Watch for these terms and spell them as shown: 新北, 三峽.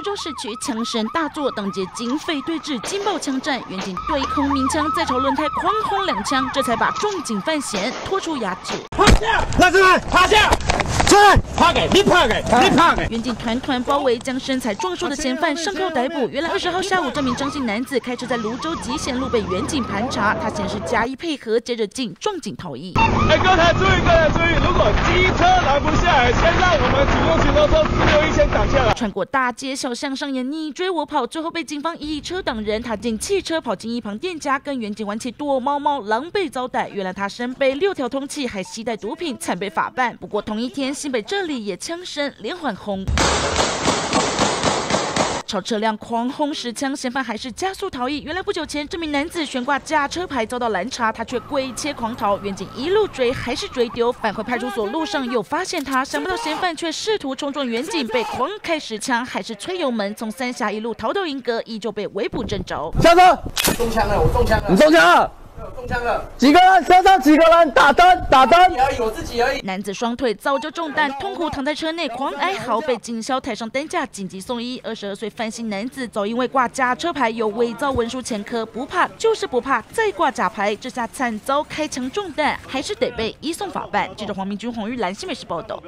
泸州市区枪声大作，当街警匪对峙，警报枪战，远警对空鸣枪，再朝轮胎狂轰两枪，这才把重警范闲拖出衙门。趴下，老子们趴下，站，趴开，你趴开，你趴开。远警团团包围，将身材壮硕的嫌犯上铐逮捕。原来20号下午，这名张姓男子开车在泸州集贤路被远警盘查，他先是加以配合，接着进壮警逃逸。哎，各位注意，如果机车拦不下来，先让我们主动行动车自由一些挡下来。 穿过大街小巷，上演你追我跑，最后被警方以车挡人。他进汽车跑进一旁店家，跟远警玩起躲猫猫，狼狈遭逮。原来他身背6条通缉，还携带毒品，惨被法办。不过同一天，新北这里也枪声连环轰。 朝车辆狂轰10枪，嫌犯还是加速逃逸。原来不久前，这名男子悬挂驾车牌遭到拦查，他却跪切狂逃，远警一路追还是追丢。返回派出所路上又发现他，想不到嫌犯却试图冲撞远警，被狂开10枪，还是催油门，从三峡一路逃到银阁，依旧被围捕正着。下车！中枪了，我中枪了，你中枪了。 中枪了，几个人？车上几个人？打灯，打灯！而已，我自己而已。男子双腿早就中弹，痛苦躺在车内狂哀嚎，被警消抬上担架紧急送医。22岁范姓男子早因为挂假车牌有伪造文书前科，不怕就是不怕，再挂假牌，这下惨遭开枪中弹，还是得被移送法办。记者黄明君、黄玉兰，新北市报道。